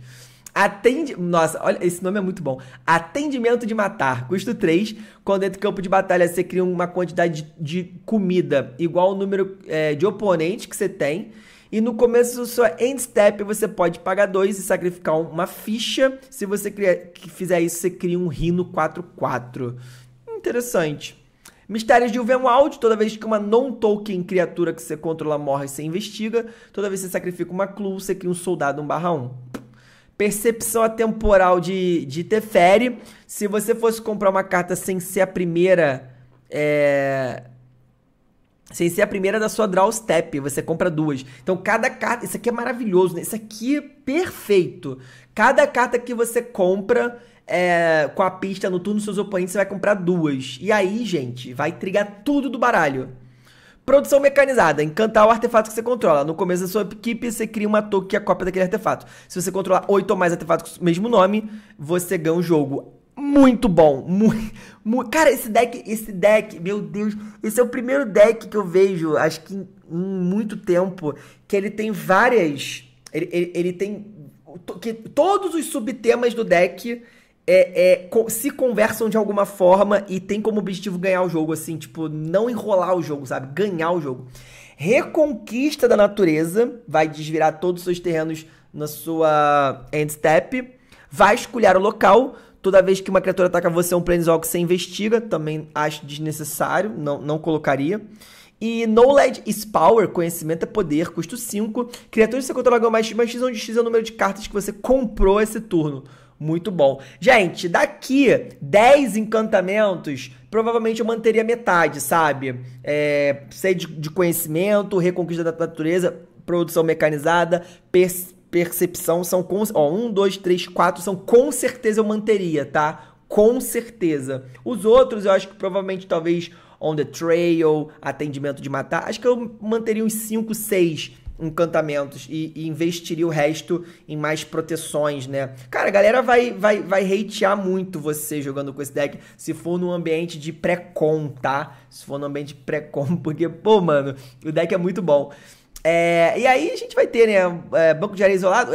Nossa, olha, esse nome é muito bom. Atendimento de Matar. Custo 3. Quando entra em campo de batalha, você cria uma quantidade de comida igual ao número de oponentes que você tem. E no começo do seu end step, você pode pagar 2 e sacrificar uma ficha. Se você fizer isso, você cria um Rino 4/4. Interessante. Mistérios de Uvenwald, toda vez que uma non-token criatura que você controla morre, você investiga. Toda vez que você sacrifica uma clue, você cria um soldado 1/1. Percepção atemporal de Teferi. Se você fosse comprar uma carta sem ser a primeira... Sem ser a primeira da sua draw step, você compra 2. Então, cada carta... Isso aqui é maravilhoso, né? Isso aqui é perfeito. Cada carta que você compra... com a pista no turno dos seus oponentes, você vai comprar 2. E aí, gente, vai trigar tudo do baralho. Produção mecanizada. Encantar o artefato que você controla. No começo da sua equipe, você cria uma token que é a cópia daquele artefato. Se você controlar 8 ou mais artefatos com o mesmo nome, você ganha um jogo. Muito bom. Cara, esse deck, meu Deus. Esse é o primeiro deck que eu vejo, acho que em muito tempo, que ele tem várias... Ele tem... Que todos os subtemas do deck... se conversam de alguma forma e tem como objetivo ganhar o jogo, assim, tipo, não enrolar o jogo, sabe? Ganhar o jogo. Reconquista da Natureza, vai desvirar todos os seus terrenos na sua end step. Vai vasculhar o local, toda vez que uma criatura ataca você, um planeswalker, você investiga, também acho desnecessário, não colocaria. E Knowledge is Power, conhecimento é poder, custo 5. Criaturas que você controla mais X, onde X é o número de cartas que você comprou esse turno. Muito bom. Gente, daqui 10 encantamentos, provavelmente eu manteria metade, sabe? Sede de conhecimento, reconquista da natureza, produção mecanizada, percepção são... 1, 2, 3, 4 são com certeza eu manteria, tá? Com certeza. Os outros eu acho que provavelmente talvez On the Trail, Atendimento de Matar, acho que eu manteria uns 5, 6... encantamentos e investiria o resto em mais proteções, né? Cara, a galera vai hatear muito você jogando com esse deck se for num ambiente de pré-com, tá? Se for num ambiente de pré-com, porque, pô, mano, o deck é muito bom. E aí a gente vai ter, né, banco de areia isolado,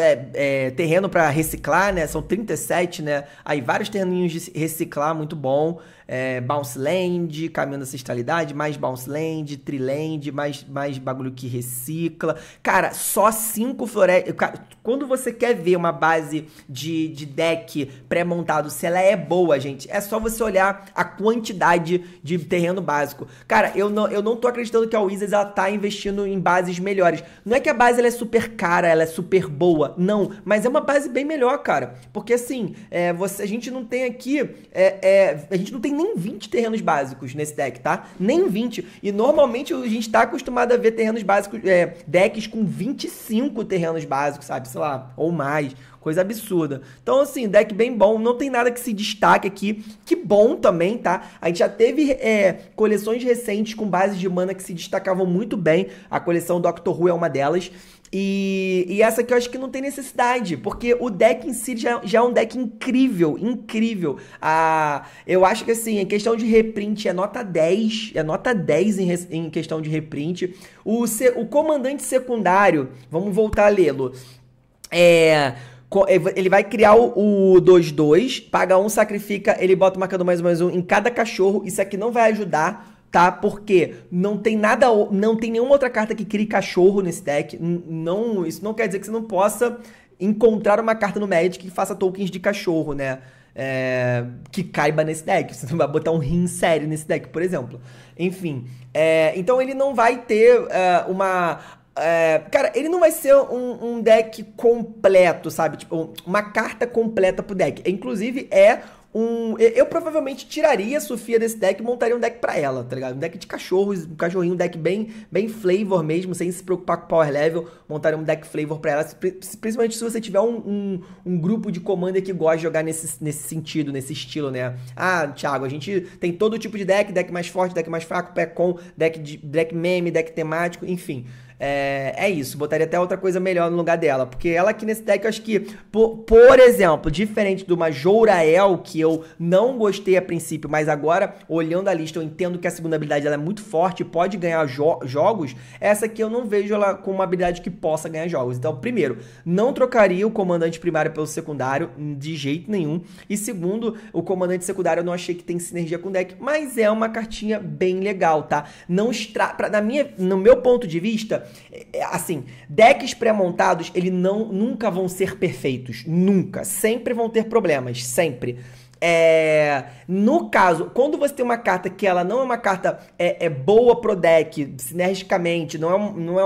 terreno para reciclar, né, são 37, né, aí vários terreninhos de reciclar, muito bom, bounce land, caminho da ancestralidade, mais bounce land, triland, mais bagulho que recicla, cara, só 5 florestas, quando você quer ver uma base de deck pré-montado, se ela é boa, gente, é só você olhar a quantidade de terreno básico, cara, eu não tô acreditando que a Wizards, ela tá investindo em bases melhores. Não é que a base ela é super cara, ela é super boa, não, mas é uma base bem melhor, cara, porque assim, a gente não tem aqui, a gente não tem nem 20 terrenos básicos nesse deck, tá? Nem 20, e normalmente a gente tá acostumado a ver terrenos básicos, decks com 25 terrenos básicos, sabe, sei lá, ou mais, coisa absurda. Então, assim, deck bem bom, não tem nada que se destaque aqui. Que bom também, tá? A gente já teve coleções recentes com bases de mana que se destacavam muito bem. A coleção Doctor Who é uma delas. E essa aqui eu acho que não tem necessidade, porque o deck em si já é um deck incrível, incrível. Eu acho que assim, em questão de reprint é nota 10, é nota 10 em questão de reprint. O comandante secundário, vamos voltar a lê-lo, ele vai criar o 2-2, paga 1, sacrifica, ele bota o marcador +1/+1 em cada cachorro. Isso aqui não vai ajudar, tá? Porque não tem nada, não tem nenhuma outra carta que crie cachorro nesse deck. Não, isso não quer dizer que você não possa encontrar uma carta no Magic que faça tokens de cachorro, né? Que caiba nesse deck. Você não vai botar um rim sério nesse deck, por exemplo. Enfim, então ele não vai ter cara, ele não vai ser um deck completo, sabe? Tipo, uma carta completa pro deck. Inclusive, eu provavelmente tiraria a Sofia desse deck e montaria um deck pra ela, tá ligado? Um deck de cachorros, um cachorrinho, um deck bem flavor mesmo, sem se preocupar com power level. Montaria um deck flavor pra ela, principalmente se você tiver um grupo de commander que gosta de jogar nesse sentido, nesse estilo, né? Ah, Thiago, a gente tem todo tipo de deck mais forte, deck mais fraco, pé-com, deck meme, deck temático, enfim. É isso, botaria até outra coisa melhor no lugar dela, porque ela aqui nesse deck eu acho que, por exemplo, diferente de uma Jorael, que eu não gostei a princípio, mas agora, olhando a lista, eu entendo que a segunda habilidade dela é muito forte e pode ganhar jogos, essa aqui eu não vejo ela como uma habilidade que possa ganhar jogos. Então, primeiro, não trocaria o comandante primário pelo secundário, de jeito nenhum, e segundo, o comandante secundário eu não achei que tem sinergia com o deck, mas é uma cartinha bem legal, tá? Não no meu ponto de vista, assim, decks pré-montados, eles nunca vão ser perfeitos, nunca, sempre vão ter problemas, sempre. No caso, quando você tem uma carta que ela não é uma carta boa pro deck, sinergicamente, não é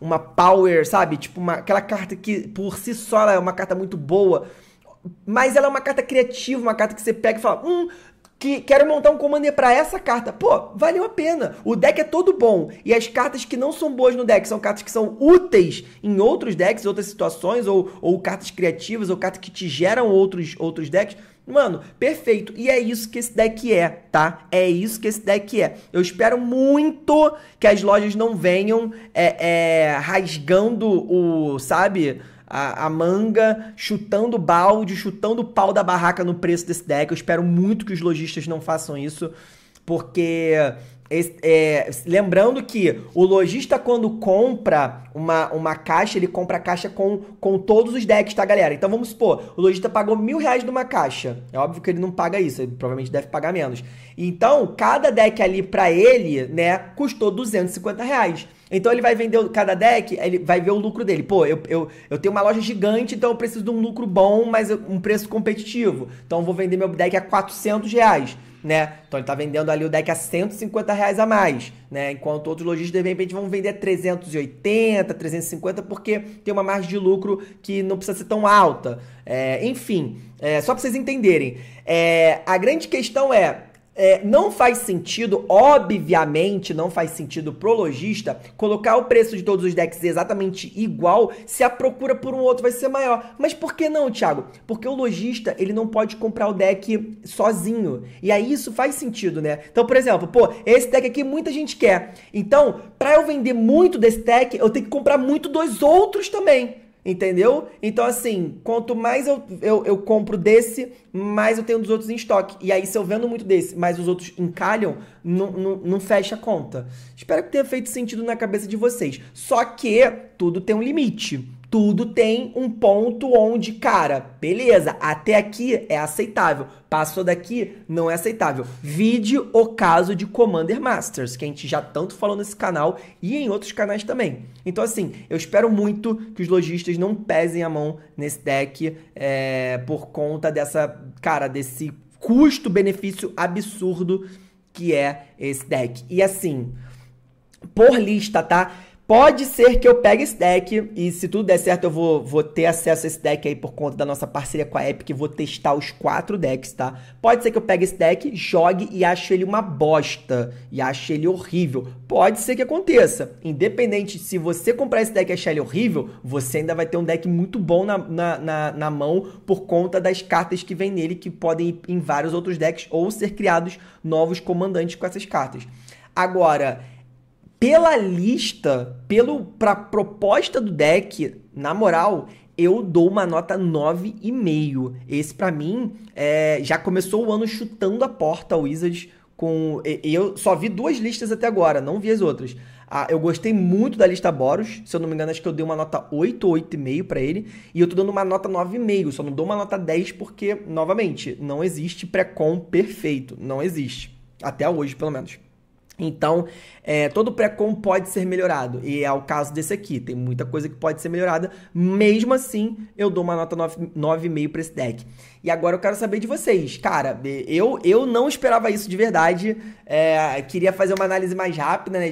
uma power, sabe? Tipo, aquela carta que por si só ela é uma carta muito boa, mas ela é uma carta criativa, uma carta que você pega e fala, quero montar um commander pra essa carta. Pô, valeu a pena. O deck é todo bom. E as cartas que não são boas no deck são cartas que são úteis em outros decks, outras situações, ou cartas criativas, ou cartas que te geram outros decks. Mano, perfeito. E é isso que esse deck é, tá? É isso que esse deck é. Eu espero muito que as lojas não venham rasgando sabe? A manga, chutando balde, chutando o pau da barraca no preço desse deck. Eu espero muito que os lojistas não façam isso, porque lembrando que o lojista, quando compra uma caixa, ele compra a caixa com todos os decks, tá, galera? Então vamos supor, o lojista pagou R$1.000 numa caixa. É óbvio que ele não paga isso, ele provavelmente deve pagar menos. Então, cada deck ali pra ele, né, custou R$250. Então ele vai vender cada deck, ele vai ver o lucro dele. Pô, eu tenho uma loja gigante, então eu preciso de um lucro bom, mas um preço competitivo. Então eu vou vender meu deck a R$400, né? Então ele tá vendendo ali o deck a R$150 a mais, né? Enquanto outros lojistas, de repente, vão vender a 380, 350, porque tem uma margem de lucro que não precisa ser tão alta. Enfim, só pra vocês entenderem. A grande questão não faz sentido, obviamente, não faz sentido pro lojista colocar o preço de todos os decks exatamente igual se a procura por um outro vai ser maior. Mas por que não, Thiago? Porque o lojista, ele não pode comprar o deck sozinho. E aí isso faz sentido, né? Então, por exemplo, pô, esse deck aqui muita gente quer. Então, pra eu vender muito desse deck, eu tenho que comprar muito dos outros também. entendeu? Então, assim, quanto mais eu compro desse, mais eu tenho dos outros em estoque. E aí, se eu vendo muito desse, mas os outros encalham, não fecha a conta. Espero que tenha feito sentido na cabeça de vocês. Só que tudo tem um limite. Tudo tem um ponto onde, cara, beleza, até aqui é aceitável. Passou daqui, não é aceitável. Vide o caso de Commander Masters, que a gente já tanto falou nesse canal e em outros canais também. Então, assim, eu espero muito que os lojistas não pesem a mão nesse deck por conta dessa, cara, desse custo-benefício absurdo que é esse deck. E, assim, por lista, tá? Pode ser que eu pegue esse deck e se tudo der certo eu vou ter acesso a esse deck aí por conta da nossa parceria com a Epic. Vou testar os 4 decks, tá? Pode ser que eu pegue esse deck, jogue e ache ele uma bosta. E ache ele horrível. Pode ser que aconteça. Independente, se você comprar esse deck e achar ele horrível, você ainda vai ter um deck muito bom na mão por conta das cartas que vem nele, que podem ir em vários outros decks ou ser criados novos comandantes com essas cartas. Agora, pela lista, pra proposta do deck, na moral, eu dou uma nota 9,5. Esse, pra mim, já começou o ano chutando a porta, o Wizards. Eu só vi 2 listas até agora, não vi as outras. Eu gostei muito da lista Boros, se eu não me engano, acho que eu dei uma nota 8 ou 8,5 pra ele. E eu tô dando uma nota 9,5, só não dou uma nota 10 porque, novamente, não existe pré-com perfeito. Não existe. Até hoje, pelo menos. Então, todo pré-com pode ser melhorado, e é o caso desse aqui, tem muita coisa que pode ser melhorada, mesmo assim, eu dou uma nota 9,5 pra esse deck. E agora eu quero saber de vocês, cara, eu não esperava isso de verdade, queria fazer uma análise mais rápida, né,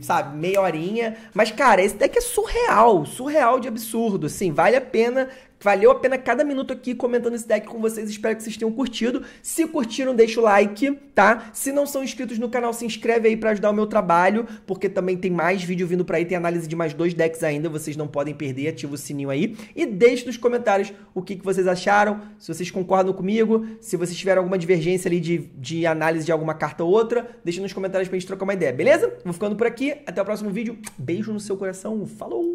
sabe, meia horinha, mas, cara, esse deck é surreal, surreal de absurdo, assim, vale a pena... Valeu a pena cada minuto aqui comentando esse deck com vocês. Espero que vocês tenham curtido. Se curtiram, deixa o like, tá? Se não são inscritos no canal, se inscreve aí pra ajudar o meu trabalho, porque também tem mais vídeo vindo pra aí. Tem análise de mais 2 decks ainda, vocês não podem perder. Ativa o sininho aí. E deixe nos comentários o que vocês acharam, se vocês concordam comigo, se vocês tiveram alguma divergência ali de análise de alguma carta ou outra. Deixa nos comentários pra gente trocar uma ideia, beleza? Vou ficando por aqui. Até o próximo vídeo. Beijo no seu coração. Falou!